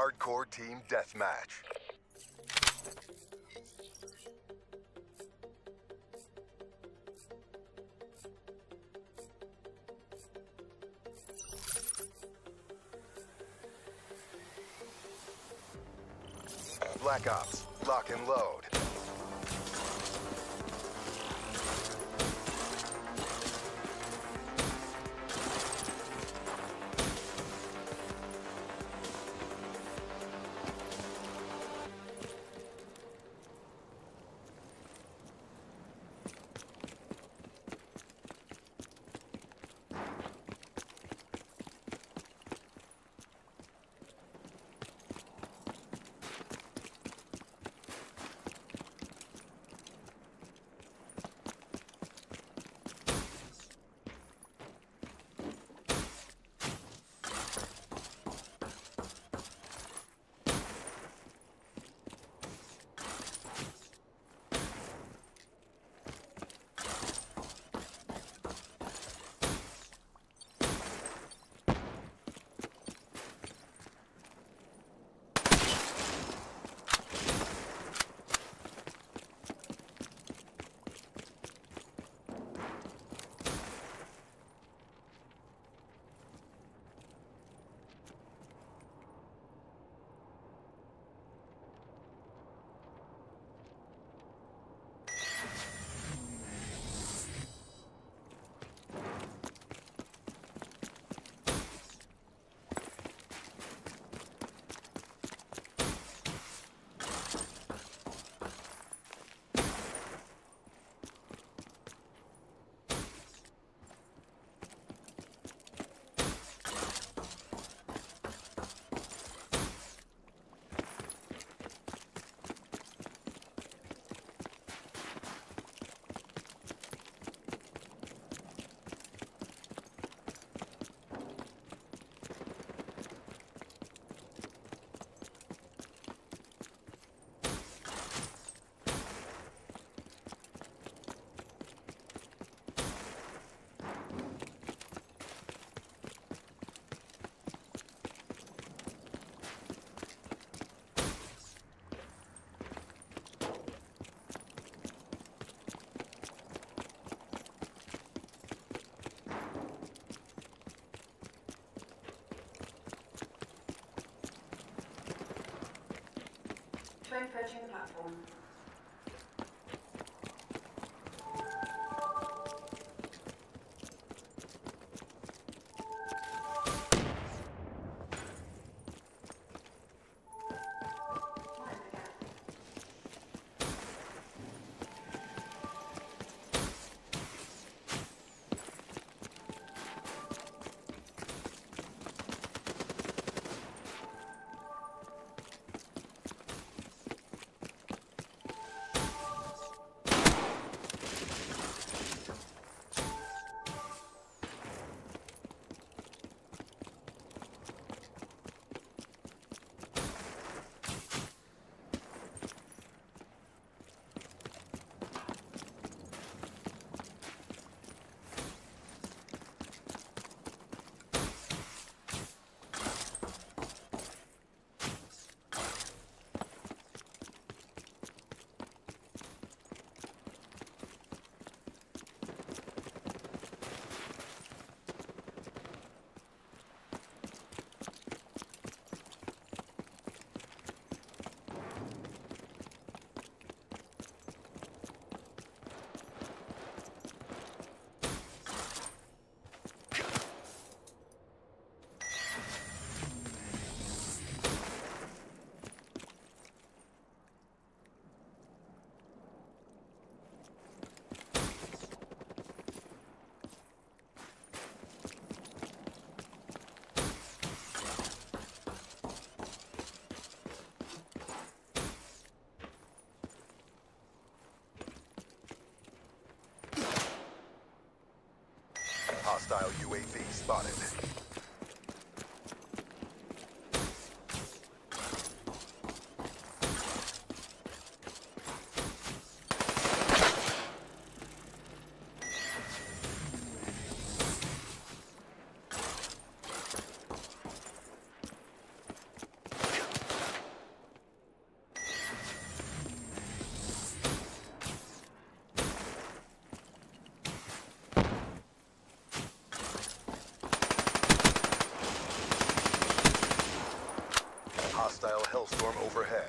hardcore team deathmatch. Black Ops, lock and load. Train approaching the platform. Hostile UAV spotted. overhead.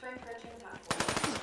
Bridging platform.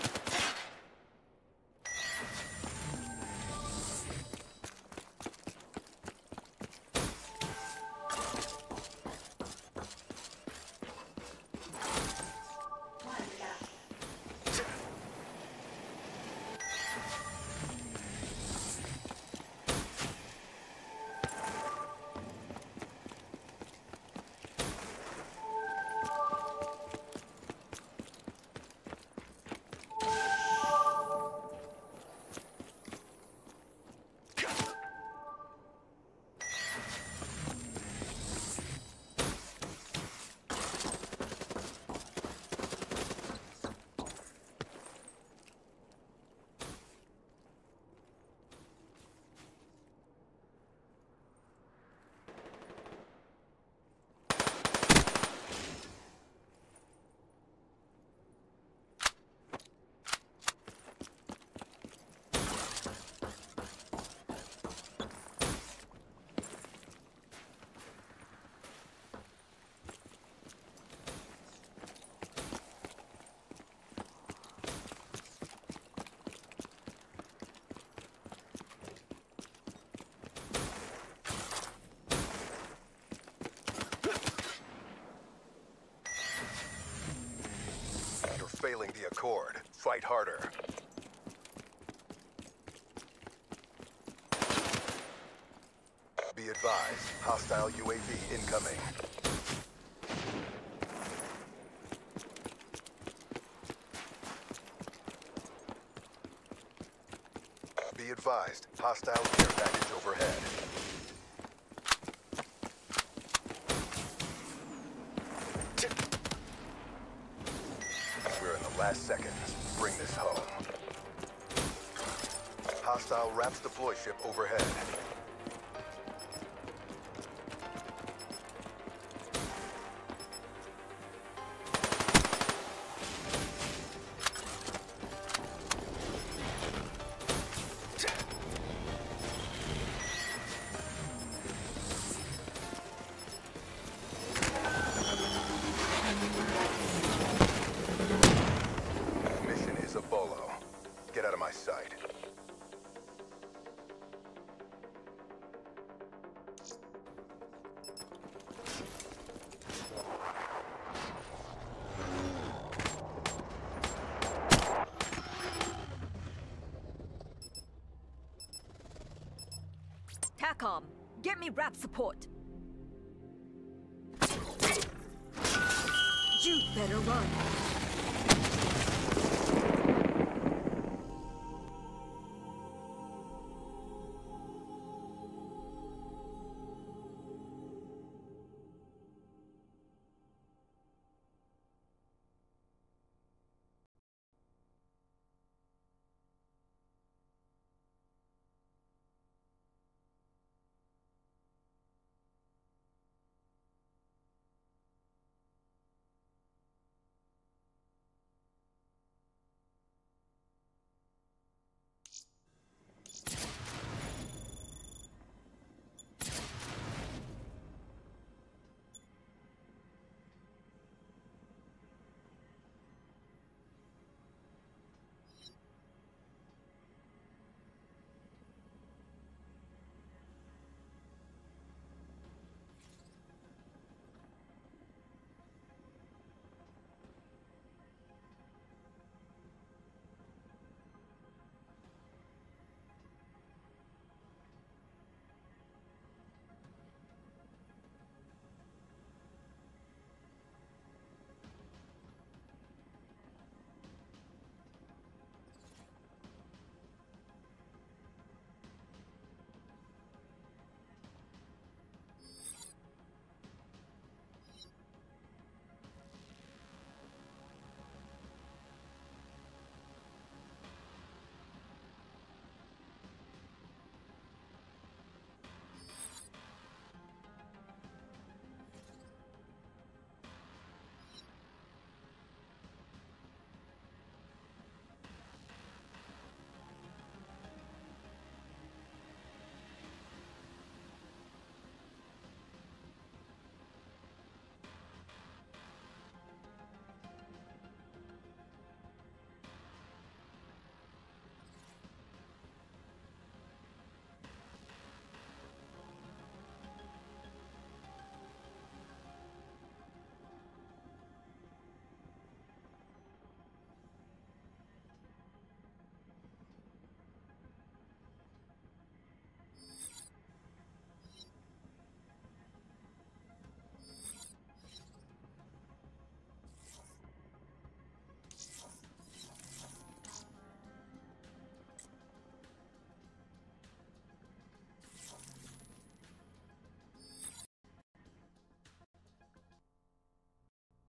Failing the accord, fight harder. Be advised, hostile UAV incoming. Be advised, hostile care package overhead. Last seconds. Bring this home. Hostile wraps deploy ship overhead. TACOM. Get me rap support. You better run.